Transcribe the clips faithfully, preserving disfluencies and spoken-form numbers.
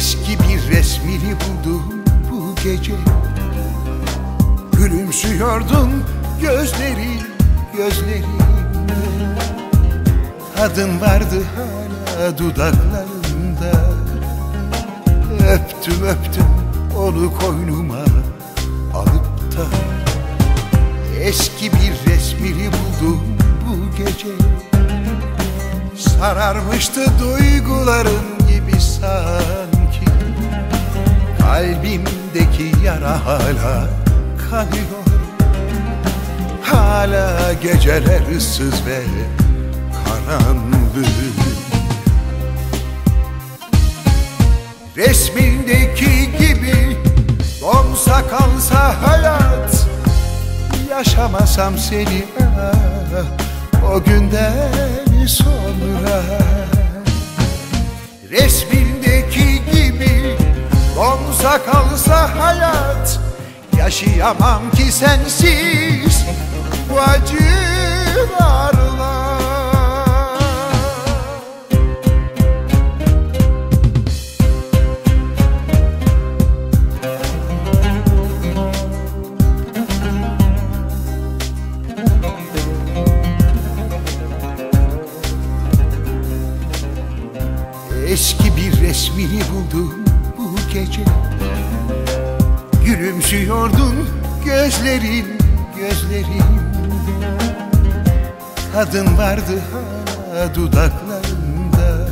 eski bir resmini buldum bu gece. Gülümsüyordun gözlerin gözlerimle. Adın vardı hala dudaklarında. Öptüm öptüm onu koynuma alıp da eski bir resmini buldum bu gece. Sararmıştı duyguların gibi sanki. Kalbimdeki yara hala kanıyor. Hala geceler ıssız ve karanlık. Resmindeki gibi donsa kalsa hayat. Yaşamasam seni ah, o günden sonra. Resmindeki gibi donsa kalsa hayat. Yaşayamam ki sensiz bu acılarla. Eski bir resmini buldum bu gece. Gülümsüyordun gözlerin gözlerimde. Adın vardı hala dudaklarında.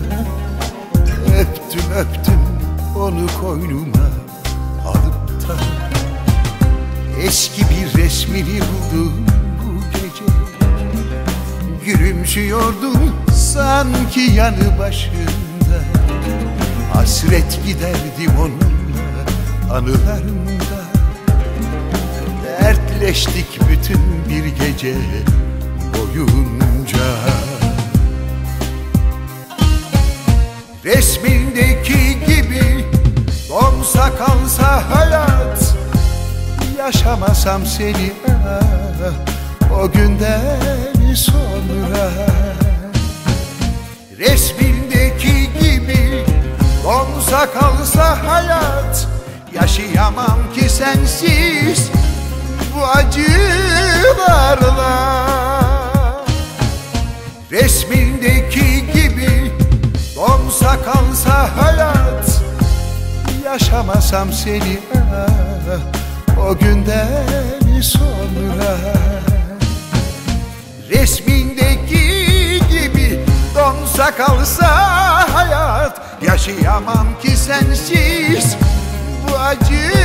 Öptüm öptüm onu koynuma alıp da eski bir resmini buldum bu gece. Gülümsüyordun sanki yanı başım. Hasret giderdim onunla anılarımda. Dertleştik bütün bir gece boyunca. Resmindeki gibi donsa kalsa hayat. Yaşamasam seni ah, o günden sonra. Resmindeki gibi donsa kalsa hayat. Yaşayamam ki sensiz bu acılarla. Resmindeki gibi donsa kalsa hayat. Yaşamasam seni ah, o günden sonra. Resmindeki gibi donsa kalsa hayat. Yaşayamam ki sensiz bu acı.